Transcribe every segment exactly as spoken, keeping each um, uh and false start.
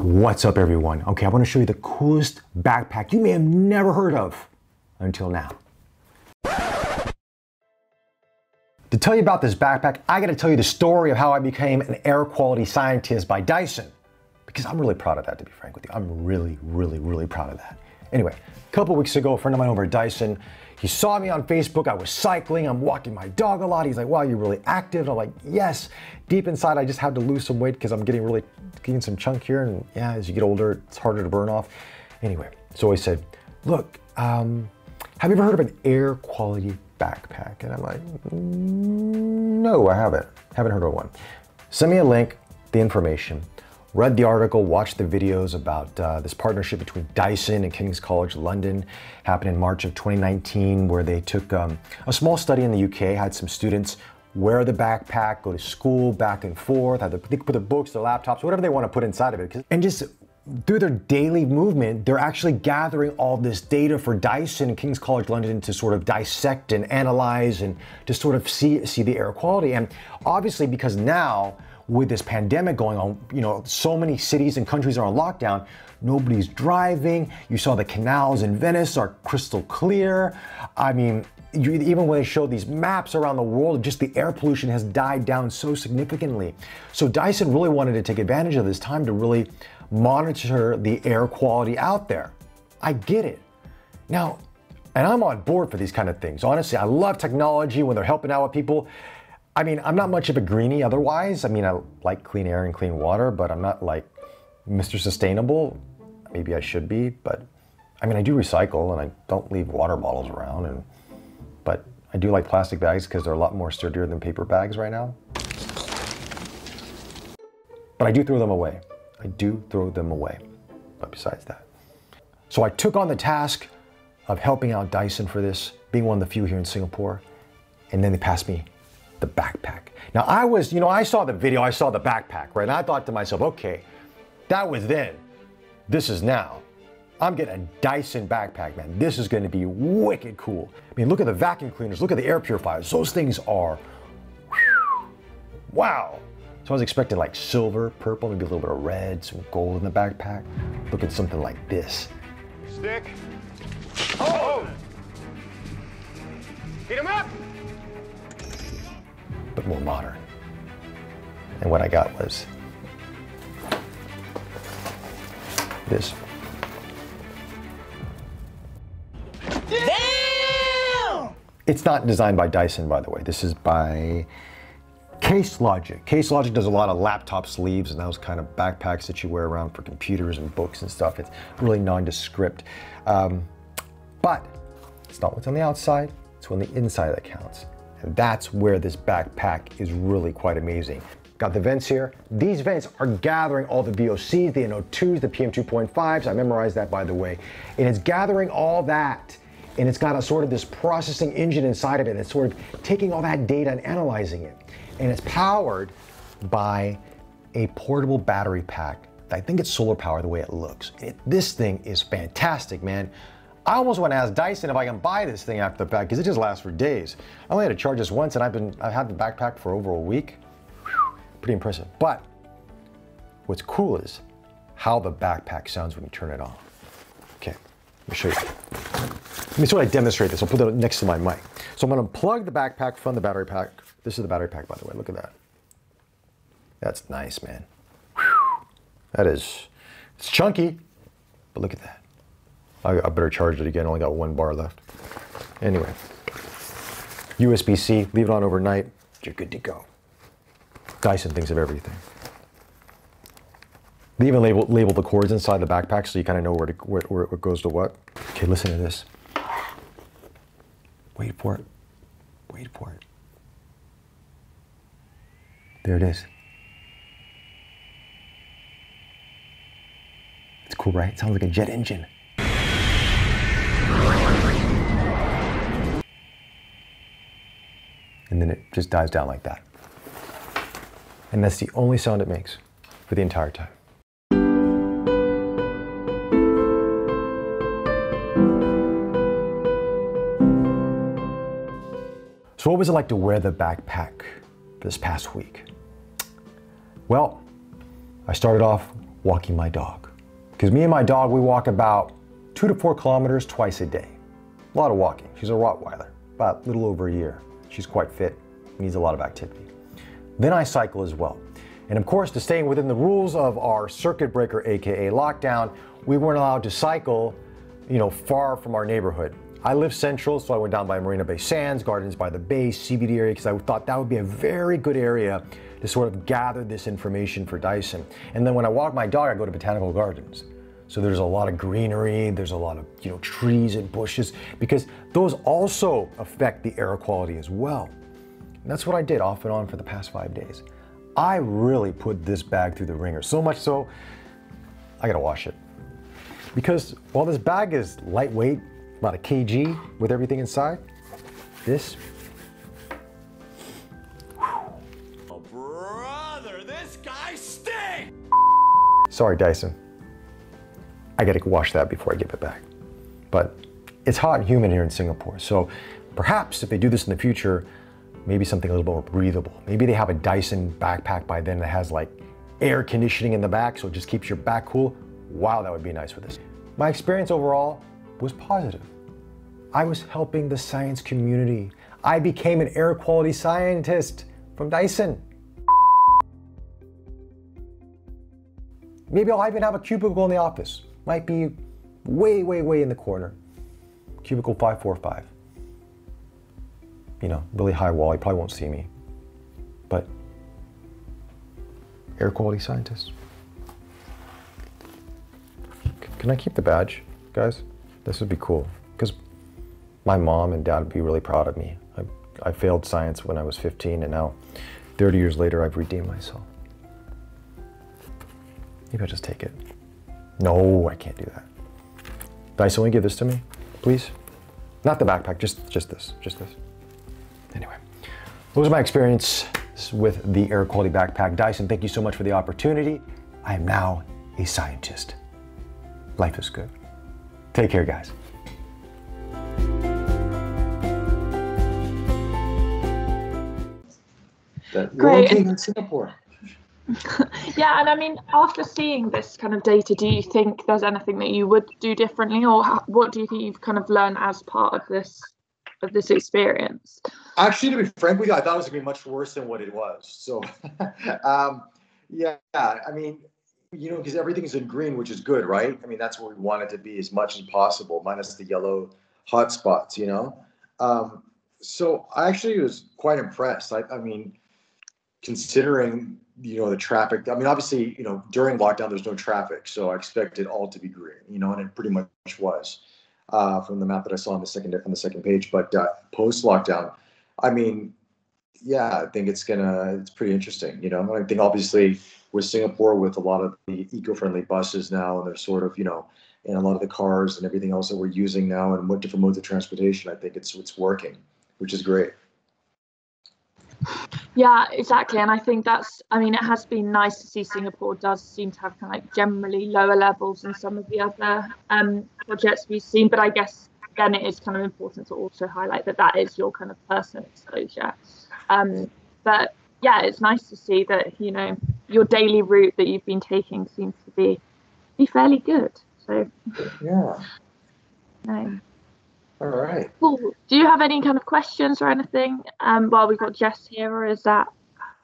What's up, everyone? Okay, I want to show you the coolest backpack you may have never heard of until now. To tell you about this backpack, I got to tell you the story of how I became an air quality scientist by Dyson, because I'm really proud of that, to be frank with you. I'm really, really, really proud of that. Anyway, a couple weeks ago, a friend of mine over at Dyson, he saw me on Facebook. I was cycling. I'm walking my dog a lot. He's like, wow, you're really active. And I'm like, yes. Deep inside, I just had to lose some weight because I'm getting really, getting some chunk here. And yeah, as you get older, it's harder to burn off. Anyway, so he said, look, um, have you ever heard of an air quality backpack? And I'm like, no, I haven't. Haven't heard of one. Send me a link, the information. Read the article, watched the videos about uh, this partnership between Dyson and King's College London. Happened in March of twenty nineteen, where they took um, a small study in the U K, had some students wear the backpack, go to school, back and forth, had the, they could put their books, their laptops, whatever they want to put inside of it. And just through their daily movement, they're actually gathering all this data for Dyson and King's College London to sort of dissect and analyze and to sort of see, see the air quality. And obviously, because now, with this pandemic going on, you know, so many cities and countries are on lockdown, nobody's driving. You saw the canals in Venice are crystal clear. I mean, you, even when they showed these maps around the world, just the air pollution has died down so significantly. So Dyson really wanted to take advantage of this time to really monitor the air quality out there. I get it. Now, and I'm on board for these kind of things. Honestly, I love technology when they're helping out with people. I mean, I'm not much of a greenie otherwise. I mean, I like clean air and clean water, but I'm not like Mister Sustainable. Maybe I should be, but I mean, I do recycle and I don't leave water bottles around. And but I do like plastic bags because they're a lot more sturdier than paper bags right now. But I do throw them away. I do throw them away. But besides that. So I took on the task of helping out Dyson for this, being one of the few here in Singapore. And then they passed me the backpack. Now I was, you know, I saw the video, I saw the backpack, right? And I thought to myself, okay, that was then, this is now. I'm getting a Dyson backpack, man. This is gonna be wicked cool. I mean, look at the vacuum cleaners, look at the air purifiers. Those things are, whew, wow. So I was expecting like silver, purple, maybe a little bit of red, some gold in the backpack. Look at something like this. Stick. Oh! Get him up! But more modern. And what I got was this. Damn! It's not designed by Dyson, by the way. This is by Case Logic. Case Logic does a lot of laptop sleeves and those kind of backpacks that you wear around for computers and books and stuff. It's really nondescript. Um, but it's not what's on the outside, it's what's on the inside that counts. And that's where this backpack is really quite amazing. Got the vents here. These vents are gathering all the V O Cs, the N O twos, the P M two point fives. I memorized that, by the way. And it's gathering all that. And it's got a sort of this processing engine inside of it that's sort of taking all that data and analyzing it. And it's powered by a portable battery pack. I think it's solar powered the way it looks. It, this thing is fantastic, man. I almost want to ask Dyson if I can buy this thing after the fact because it just lasts for days. I only had to charge this once and I've been, I've had the backpack for over a week. Whew, pretty impressive. But what's cool is how the backpack sounds when you turn it on. Okay, let me show you. Let me sort of demonstrate this. I'll put that next to my mic. So I'm going to plug the backpack from the battery pack. This is the battery pack, by the way. Look at that. That's nice, man. Whew, that is, it's chunky, but look at that. I better charge it again, only got one bar left. Anyway, U S B C, leave it on overnight, you're good to go. Dyson thinks of everything. They even label, label the cords inside the backpack so you kind of know where, to, where, where it goes to what. Okay, listen to this. Wait for it, wait for it. There it is. It's cool, right? It sounds like a jet engine. And then it just dives down like that. And that's the only sound it makes for the entire time. So what was it like to wear the backpack this past week? Well, I started off walking my dog. Because me and my dog, we walk about two to four kilometers twice a day. A lot of walking. She's a Rottweiler, about a little over a year. She's quite fit, needs a lot of activity. Then I cycle as well. And of course, to staying within the rules of our circuit breaker, A K A lockdown, we weren't allowed to cycle, you know, far from our neighborhood. I live central, so I went down by Marina Bay Sands, Gardens by the Bay, C B D area, because I thought that would be a very good area to sort of gather this information for Dyson. And then when I walk my dog, I go to Botanical Gardens. So there's a lot of greenery, there's a lot of, you know, trees and bushes, because those also affect the air quality as well. And that's what I did off and on for the past five days. I really put this bag through the ringer, so much so, I gotta wash it. Because while this bag is lightweight, about a kilogram with everything inside, this. Oh, brother, this guy stinks! Sorry, Dyson. I gotta wash that before I give it back. But it's hot and humid here in Singapore, so perhaps if they do this in the future, maybe something a little more breathable. Maybe they have a Dyson backpack by then that has like air conditioning in the back, so it just keeps your back cool. Wow, that would be nice for this. My experience overall was positive. I was helping the science community. I became an air quality scientist from Dyson. Maybe I'll even have a cubicle in the office. Might be way, way, way in the corner. Cubicle five four five. You know, really high wall, you probably won't see me. But air quality scientist. C- can I keep the badge, guys? This would be cool, because my mom and dad would be really proud of me. I, I failed science when I was fifteen, and now thirty years later, I've redeemed myself. Maybe I'll just take it. No, I can't do that. Dyson, will you give this to me, please? Not the backpack, just, just this, just this. Anyway, those are my experience with the air quality backpack. Dyson, thank you so much for the opportunity. I am now a scientist. Life is good. Take care, guys. Great. In Singapore. Yeah, and I mean, after seeing this kind of data, do you think there's anything that you would do differently, or what do you think you've kind of learned as part of this of this experience? Actually, to be frank with you, I thought it was going to be much worse than what it was. So, um, yeah, I mean. You know, because everything's in green, which is good, right? I mean, that's what we want it to be as much as possible, minus the yellow hot spots, you know? Um, so I actually was quite impressed. I, I mean, considering, you know, the traffic, I mean, obviously, you know, during lockdown, there's no traffic. So I expected all to be green, you know, and it pretty much was uh, from the map that I saw on the second, on the second page. But uh, post lockdown, I mean, yeah, I think it's gonna, it's pretty interesting, you know? I think obviously, with Singapore, with a lot of the eco-friendly buses now, and they're sort of, you know, and a lot of the cars and everything else that we're using now, and what different modes of transportation, I think it's it's working, which is great. Yeah, exactly. And I think that's, I mean, it has been nice to see Singapore does seem to have kind of like generally lower levels than some of the other um, projects we've seen. But I guess then it is kind of important to also highlight that that is your kind of personal exposure. Um, but yeah, it's nice to see that, you know, your daily route that you've been taking seems to be be fairly good. So yeah. No. All right. Cool. Do you have any kind of questions or anything? Um, while well, we've got Jess here, or is that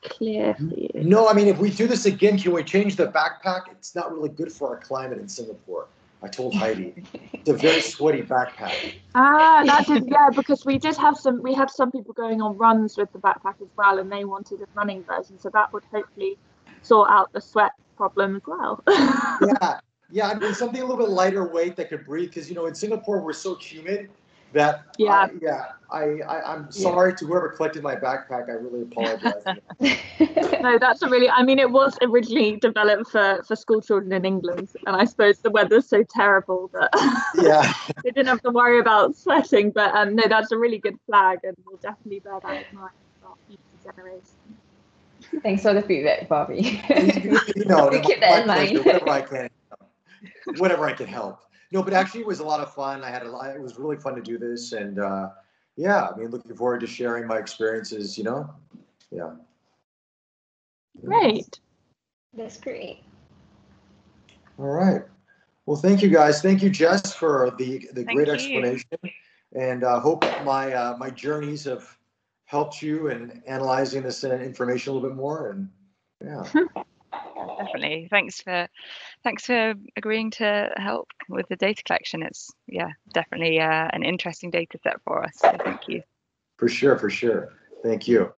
clear for you? No, I mean, if we do this again, can we change the backpack? It's not really good for our climate in Singapore. I told Heidi, it's a very sweaty backpack. Ah, that did, yeah, because we did have some, we had some people going on runs with the backpack as well, and they wanted a running version, so that would hopefully sort out the sweat problem as well. yeah, yeah, I mean, something a little bit lighter weight that could breathe, because, you know, in Singapore, we're so humid that, yeah, I, yeah, I, I, I'm sorry yeah. to whoever collected my backpack, I really apologize. No, that's a really, I mean, it was originally developed for, for school children in England, and I suppose the weather's so terrible that yeah. they didn't have to worry about sweating, but um, no, that's a really good flag, and we'll definitely bear that in mind for our future generations. Thanks for the feedback, Bobby. you know, we keep that in mind. Whatever I can, whatever I can help. No, but actually, it was a lot of fun. I had a lot. It was really fun to do this, and uh, yeah, I mean, looking forward to sharing my experiences. You know, yeah. Great. That's great. All right. Well, thank you guys. Thank you, Jess, for the, the great you. explanation. And I uh, hope my uh, my journeys have helped you in analyzing this information a little bit more. And yeah. Definitely. Thanks for thanks for agreeing to help with the data collection. It's yeah, definitely uh, an interesting data set for us. So thank you. For sure, for sure. Thank you.